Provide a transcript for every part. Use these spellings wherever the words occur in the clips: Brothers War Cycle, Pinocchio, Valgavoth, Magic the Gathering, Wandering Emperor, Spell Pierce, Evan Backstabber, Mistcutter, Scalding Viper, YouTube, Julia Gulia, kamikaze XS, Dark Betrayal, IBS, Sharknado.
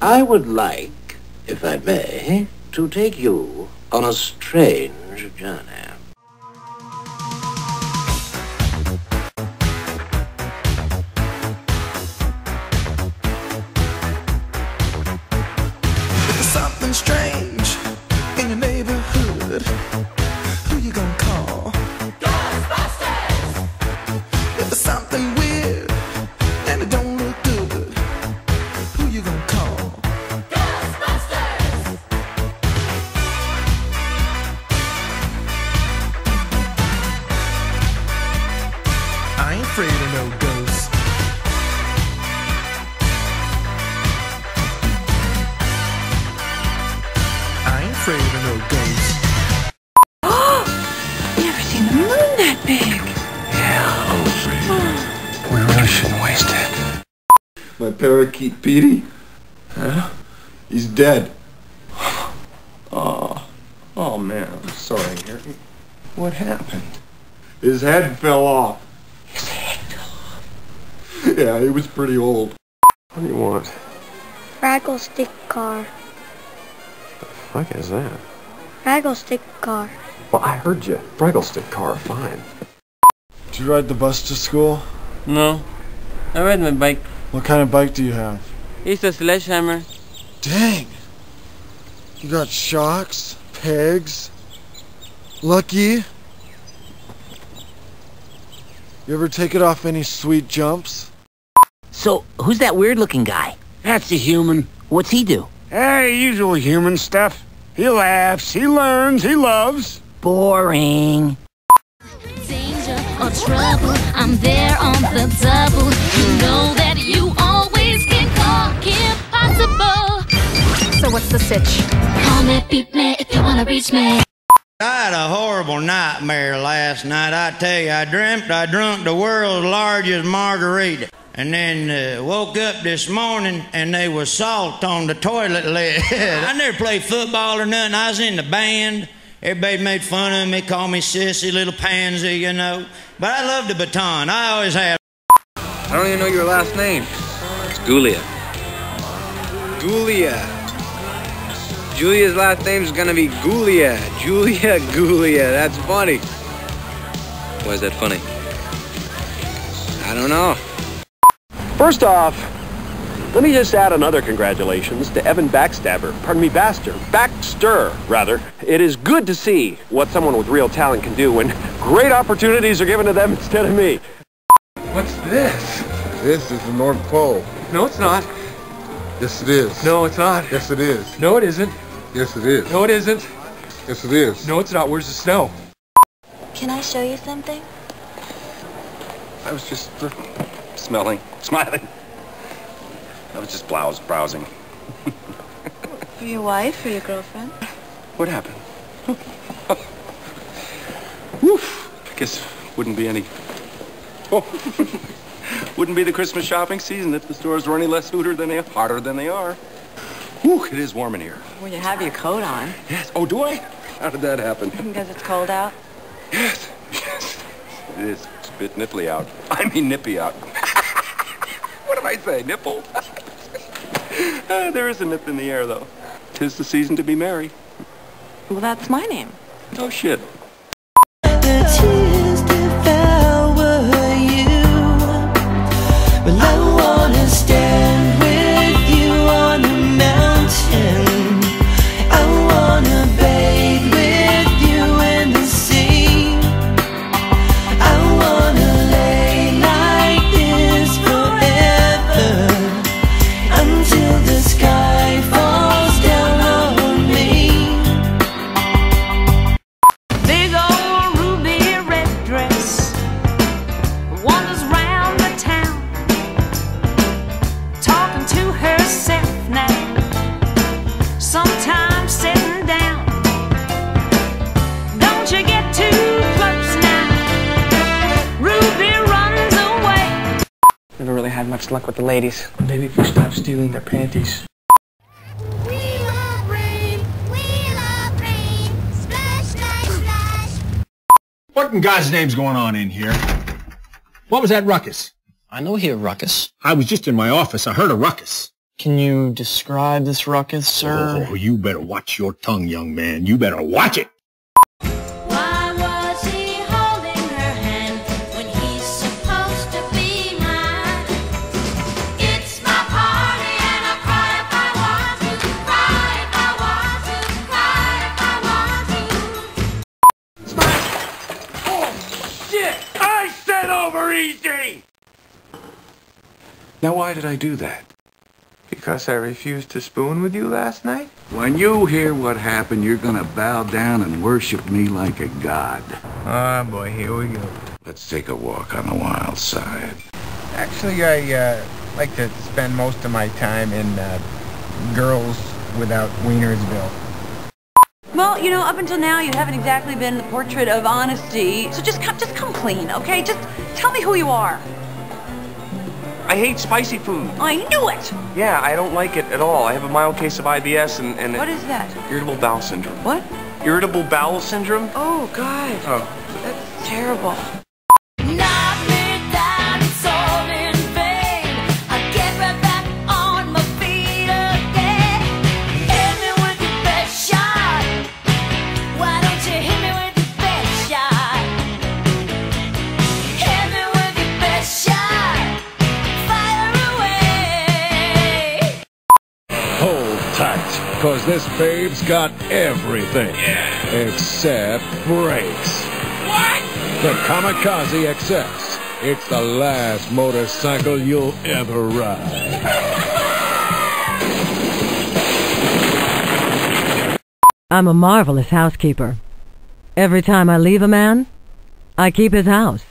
I would like, if I may, to take you on a strange journey. There's something strange in your neighborhood. Who you gonna call? Ghostbusters! If there's something weird and it don't look good, who you gonna call? I ain't afraid of no ghosts. I ain't afraid of no ghosts. Never seen the moon that big. Yeah, I was reading. We really shouldn't waste it. My parakeet Petey? Huh? He's dead. Oh man, I'm sorry, Harry. What happened? His head fell off. Yeah, he was pretty old. What do you want? Raggle stick car. The fuck is that? Raggle stick car. Well, I heard you. Raggle stick car, fine. Do you ride the bus to school? No. I ride my bike. What kind of bike do you have? It's a sledgehammer. Dang! You got shocks, pegs, lucky. You ever take it off any sweet jumps? So, who's that weird-looking guy? That's a human. What's he do? Hey, usual human stuff. He laughs, he learns, he loves. Boring. Danger or trouble, I'm there on the double. You know that you always can call impossible. So what's the sitch? Call me, beat me if you wanna reach me. I had a horrible nightmare last night, I tell you. I dreamt I drunk the world's largest margarita. And then woke up this morning and there was salt on the toilet lid. I never played football or nothing. I was in the band. Everybody made fun of me, called me sissy, little pansy, you know. But I loved the baton. I always have. I don't even know your last name. It's Gulia. Gulia. Julia's last name's gonna be Gulia. Julia Gulia. That's funny. Why is that funny? I don't know. First off, let me just add another congratulations to Evan Backstabber. Pardon me, Baxter, rather. It is good to see what someone with real talent can do when great opportunities are given to them instead of me. What's this? This is the North Pole. No, it's not. Yes, it is. No, it's not. Yes, it is. No, it isn't. Yes, it is. No, it isn't. Yes, it is. No, it's not. Where's the snow? Can I show you something? I was just smiling. I was just browsing. For your wife or your girlfriend? What happened? Woof. I guess wouldn't be any... Oh. Wouldn't be the Christmas shopping season if the stores were any less hotter than they are. Whew, it is warm in here. Well, you have your coat on. Yes. Oh, do I? How did that happen? Because it's cold out? Yes. Yes. It is. It's a bit nipply out. I mean nippy out. What did I say? Nipple? There is a nip in the air, though. 'Tis the season to be merry. Well, that's my name. Oh, shit. Never really had much luck with the ladies. Maybe if we stop stealing their panties. We love rain, splash, splash, splash. What in God's name's going on in here? What was that ruckus? I know you hear ruckus. I was just in my office, I heard a ruckus. Can you describe this ruckus, sir? Oh, you better watch your tongue, young man. You better watch it! Why was he holding her hand when he's supposed to be mine? It's my party and I'll cry if I want to. Cry if I want to. Cry if I want to. Smash! Oh, shit! I said over easy! Now why did I do that? Because I refused to spoon with you last night? When you hear what happened, you're gonna bow down and worship me like a god. Ah, oh boy, here we go. Let's take a walk on the wild side. Actually, I like to spend most of my time in Girls Without Wienersville. Well, you know, up until now, you haven't exactly been the portrait of honesty. So just come clean, okay? Just tell me who you are. I hate spicy food. I knew it! Yeah, I don't like it at all. I have a mild case of IBS and what is that? Irritable bowel syndrome. What? Irritable bowel syndrome? Oh, God. Oh. That's terrible. Not me down, it's all in vain. I get right back on my feet again. Hit me with your best shot. Why don't you hit me with your best shot? Hit me with your best shot. Cause this babe's got everything, except brakes. What? The Kamikaze XS. It's the last motorcycle you'll ever ride. I'm a marvelous housekeeper. Every time I leave a man, I keep his house.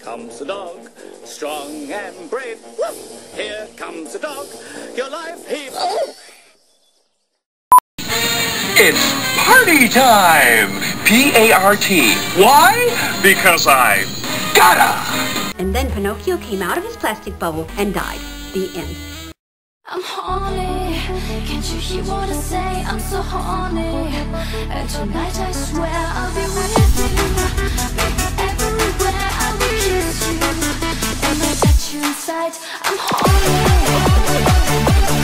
Comes a dog, strong and brave. Woof! Here comes a dog, your life heaves. Oh. It's party time! P-A-R-T. Why? Because I gotta! And then Pinocchio came out of his plastic bubble and died. The end. I'm horny. Can't you hear what I say? I'm so horny. And tonight I swear I'll be with you. I'm horny.